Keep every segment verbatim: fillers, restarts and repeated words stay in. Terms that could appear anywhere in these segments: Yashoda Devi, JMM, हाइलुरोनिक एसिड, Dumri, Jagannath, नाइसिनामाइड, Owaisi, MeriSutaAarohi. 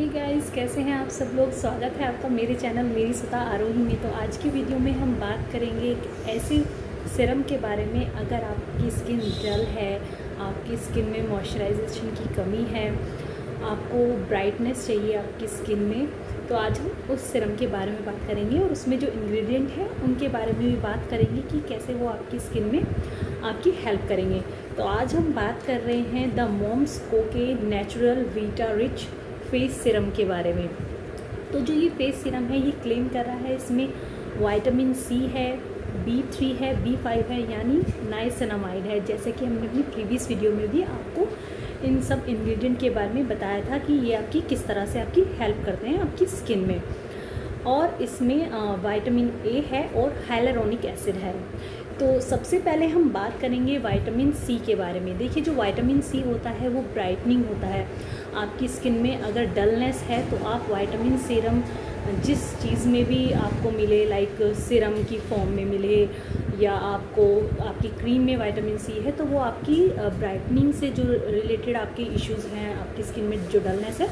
Hey guys, कैसे हैं आप सब लोग। स्वागत है आपका मेरे चैनल मेरी सुता आरोही में। तो आज की वीडियो में हम बात करेंगे एक ऐसी सिरम के बारे में, अगर आपकी स्किन डल है, आपकी स्किन में मॉइस्चराइजेशन की कमी है, आपको ब्राइटनेस चाहिए आपकी स्किन में, तो आज हम उस सिरम के बारे में बात करेंगे और उसमें जो इंग्रेडिएंट है उनके बारे में भी बात करेंगे कि कैसे वो आपकी स्किन में आपकी हेल्प करेंगे। तो आज हम बात कर रहे हैं द मॉम्स को के natural vita rich face serum के बारे में। तो जो ये फेस सिरम है ये क्लेम कर रहा है इसमें विटामिन सी है, बी थ्री है, बी फाइव है, यानी नाइसिनामाइड है। जैसे कि हमने अपनी प्रीवियस वीडियो में भी आपको इन सब इंग्रेडिएंट के बारे में बताया था कि ये आपकी किस तरह से आपकी हेल्प करते हैं आपकी स्किन में। और इसमें विटामिन ए है और हाइलुरोनिक एसिड है। तो सबसे पहले हम बात करेंगे विटामिन सी के बारे में। देखिए, जो विटामिन सी होता है वो ब्राइटनिंग होता है। आपकी स्किन में अगर डलनेस है तो आप विटामिन सीरम जिस चीज़ में भी आपको मिले, लाइक सीरम की फॉर्म में मिले या आपको आपकी क्रीम में विटामिन सी है, तो वो आपकी ब्राइटनिंग से जो रिलेटेड आपके इश्यूज़ हैं, आपकी स्किन में जो डलनेस है,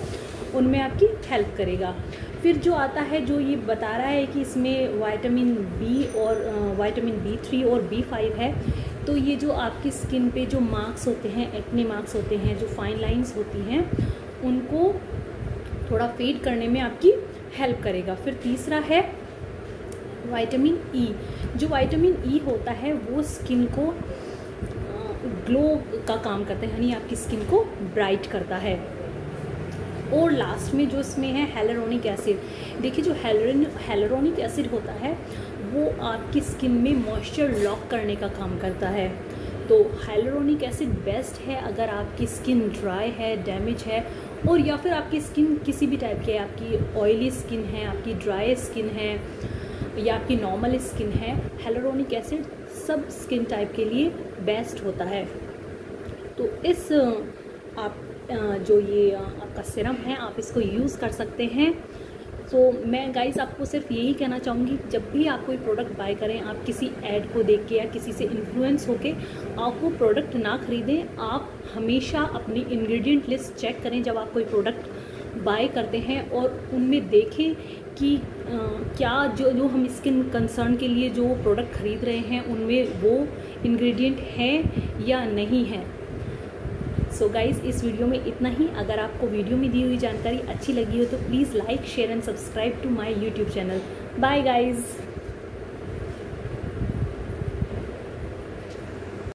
उनमें आपकी हेल्प करेगा। फिर जो आता है, जो ये बता रहा है कि इसमें विटामिन बी और विटामिन बी थ्री और बी फाइव है, तो ये जो आपकी स्किन पे जो मार्क्स होते हैं, एक्ने मार्क्स होते हैं, जो फाइन लाइंस होती हैं, उनको थोड़ा फेड करने में आपकी हेल्प करेगा। फिर तीसरा है विटामिन ई। जो विटामिन ई होता है वो स्किन को ग्लो का काम करता है, यानी आपकी स्किन को ब्राइट करता है। और लास्ट में जो इसमें है हाइलुरोनिक एसिड। देखिए, जो हाइलुरोनिक एसिड होता है वो आपकी स्किन में मॉइस्चर लॉक करने का काम करता है। तो हाइलुरोनिक एसिड बेस्ट है अगर आपकी स्किन ड्राई है, डैमेज है, और या फिर आपकी स्किन किसी भी टाइप की है, आपकी ऑयली स्किन है, आपकी ड्राई स्किन है या आपकी नॉर्मल स्किन है। हाइलुरोनिक एसिड सब स्किन टाइप के लिए बेस्ट होता है। तो इस आप जो ये आपका सिरम है आप इसको यूज़ कर सकते हैं। तो मैं गाइस आपको सिर्फ यही कहना चाहूँगी, जब भी आप कोई प्रोडक्ट बाय करें, आप किसी ऐड को देख के या किसी से इन्फ्लुएंस होके आप वो प्रोडक्ट ना ख़रीदें। आप हमेशा अपनी इंग्रेडिएंट लिस्ट चेक करें जब आप कोई प्रोडक्ट बाय करते हैं, और उनमें देखें कि आ, क्या जो जो हम स्किन कंसर्न के लिए जो प्रोडक्ट ख़रीद रहे हैं उनमें वो इंग्रेडिएंट हैं या नहीं है। सो so गाइज़, इस वीडियो में इतना ही। अगर आपको वीडियो में दी हुई जानकारी अच्छी लगी हो तो please like, share and subscribe to my YouTube channel. Bye guys.